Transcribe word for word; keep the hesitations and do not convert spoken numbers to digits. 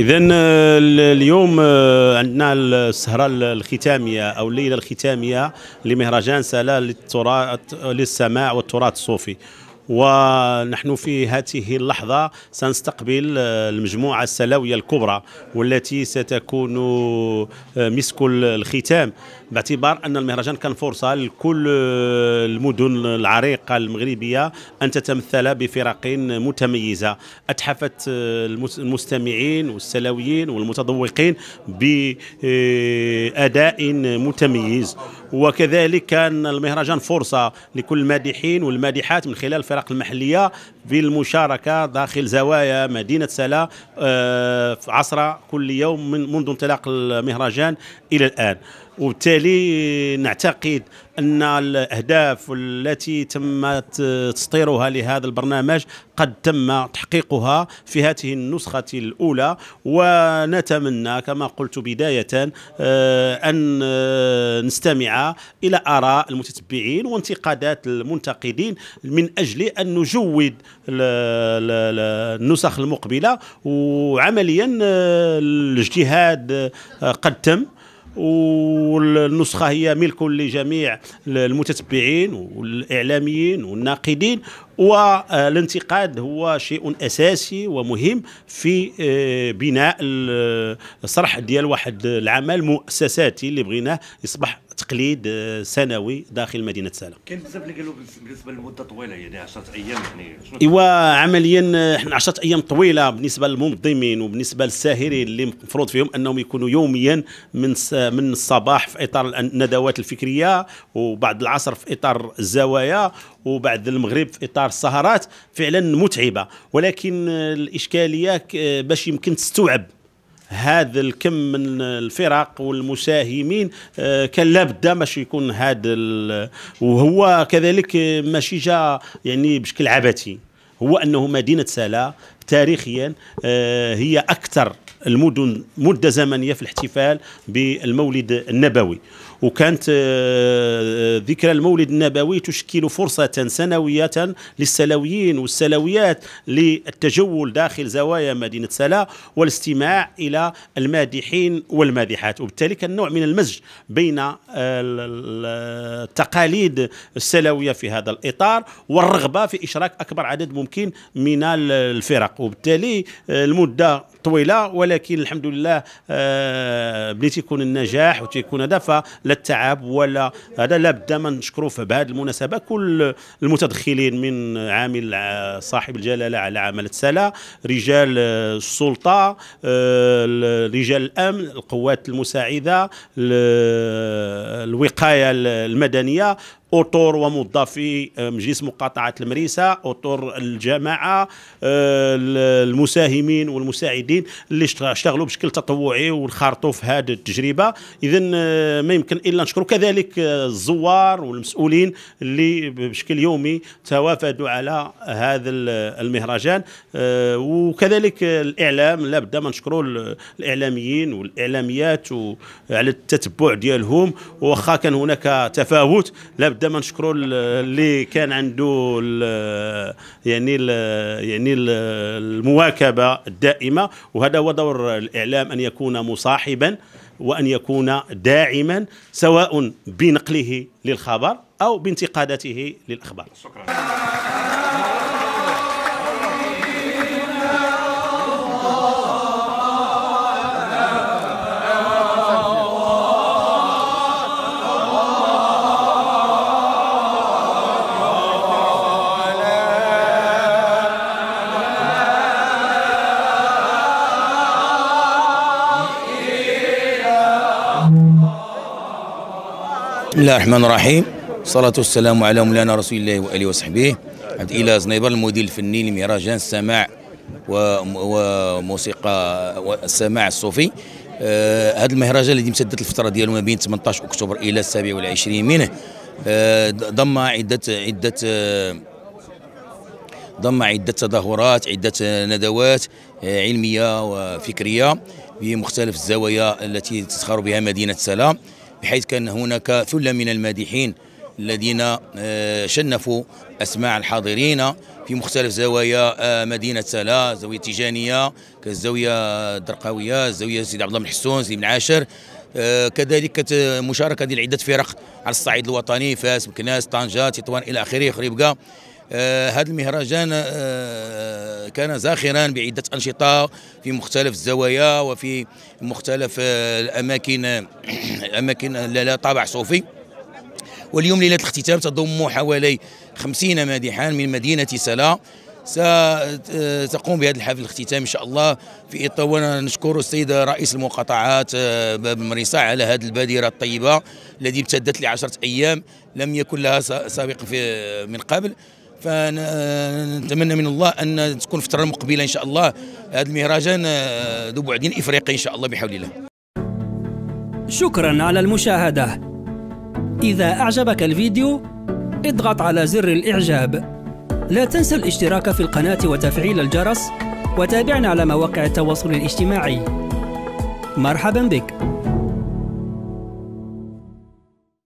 إذن اليوم عندنا السهرة الختامية أو الليلة الختامية لمهرجان سلا للتراث للسماع والتراث الصوفي، ونحن في هذه اللحظة سنستقبل المجموعة السلاوية الكبرى والتي ستكون مسك الختام، باعتبار أن المهرجان كان فرصة لكل المدن العريقة المغربية أن تتمثل بفرق متميزة أتحفت المستمعين والسلاويين والمتذوقين بأداء متميز، وكذلك كان المهرجان فرصة لكل المادحين والمادحات من خلال الفرق المحلية بالمشاركة داخل زوايا مدينة سلا عصرة كل يوم منذ انطلاق المهرجان إلى الآن. وبالتالي نعتقد أن الأهداف التي تم تسطيرها لهذا البرنامج قد تم تحقيقها في هذه النسخة الأولى، ونتمنى كما قلت بداية أن نستمع إلى آراء المتتبعين وانتقادات المنتقدين من أجل أن نجود النسخ المقبلة، وعمليا الاجتهاد قد تم والنسخة هي ملك لجميع المتتبعين والإعلاميين والناقدين، والانتقاد هو شيء أساسي ومهم في بناء الصرح ديال واحد العمل مؤسساتي اللي بغيناه يصبح تقليد سنوي داخل مدينه سلا. كاين بزاف اللي قالوا بالنسبه لمده طويله يعني عشرة ايام، يعني شنو؟ ايوا عمليا احنا عشرة ايام طويله بالنسبه للمنظمين وبالنسبه للساهرين اللي مفروض فيهم انهم يكونوا يوميا من من الصباح في اطار الندوات الفكريه، وبعد العصر في اطار الزوايا، وبعد المغرب في اطار السهرات، فعلا متعبه. ولكن الاشكاليه باش يمكن تستوعب هذا الكم من الفرق والمساهمين كان لابد باش يكون هذا، وهو كذلك ماشي جا يعني بشكل عبثي، هو انه مدينه سلا تاريخيا هي اكثر المدن مده زمنيه في الاحتفال بالمولد النبوي، وكانت ذكرى المولد النبوي تشكل فرصة سنوية للسلاويين والسلاويات للتجول داخل زوايا مدينة سلا والاستماع إلى المادحين والمادحات، وبالتالي كان نوع من المزج بين التقاليد السلاوية في هذا الإطار والرغبة في إشراك أكبر عدد ممكن من الفرق، وبالتالي المدة طويلة، ولكن الحمد لله بلي تيكون النجاح وتيكون هذا لا التعب ولا هذا، لابد ما نشكروا بهذه المناسبه كل المتدخلين من عامل صاحب الجلاله على عملة سلا، رجال السلطه، رجال الامن، القوات المساعده، الوقايه المدنيه، أطر وموظفي مجلس مقاطعة المريسة، أطر الجماعة، المساهمين والمساعدين اللي اشتغلوا بشكل تطوعي وانخرطوا في هذه التجربة. إذن ما يمكن إلا نشكر كذلك الزوار والمسؤولين اللي بشكل يومي توافدوا على هذا المهرجان، وكذلك الإعلام لابد ما نشكروا الإعلاميين والإعلاميات على التتبع ديالهم، واخا كان هناك تفاوت لابد دائما نشكروا اللي كان عنده ال يعني ال يعني ال المواكبه الدائمه، وهذا هو دور الاعلام ان يكون مصاحبا وان يكون داعما سواء بنقله للخبر او بانتقاداته للاخبار. شكرا. بسم الله الرحمن الرحيم، الصلاة والسلام على مولانا رسول الله وآله وصحبه. عاد إلى زنيبر المدير الفني لمهرجان السماع وموسيقى السماع الصوفي. آه هذا المهرجان الذي امتدت الفترة ديالو ما بين ثمانية عشر أكتوبر إلى السابع والعشرين منه، آه ضم عدة عدة آه ضم عدة تظاهرات، عدة ندوات علمية وفكرية بمختلف الزوايا التي تزخر بها مدينة سلا، بحيث كان هناك ثلة من المادحين الذين شنفوا أسماع الحاضرين في مختلف زوايا مدينة سلا، زاوية تيجانية، كالزاوية الدرقاوية، الزاوية سيدي عبد الله بن حسون، سيدي بن عاشر. كذلك كانت مشاركة ديال عدة فرق على الصعيد الوطني، فاس، مكناس، طنجة، تطوان إلى آخره، خريبكا. آه هذا المهرجان آه كان زاخرا بعدة أنشطة في مختلف الزوايا وفي مختلف آه الأماكن الأماكن لها طابع صوفي. واليوم ليلة الاختتام تضم حوالي خمسين مادحا من مدينة سلا. ستقوم بهذا الحفل الاختتام إن شاء الله في إطار، نشكر السيد رئيس المقاطعات باب المريصة على هذه البادرة الطيبة التي امتدت لعشرة أيام لم يكن لها سابق في من قبل. فنتمنى من الله ان تكون الفتره المقبله ان شاء الله هذا المهرجان ذو بعدين افريقي ان شاء الله بحول الله. شكرا على المشاهده. اذا اعجبك الفيديو اضغط على زر الاعجاب. لا تنسى الاشتراك في القناه وتفعيل الجرس، وتابعنا على مواقع التواصل الاجتماعي. مرحبا بك.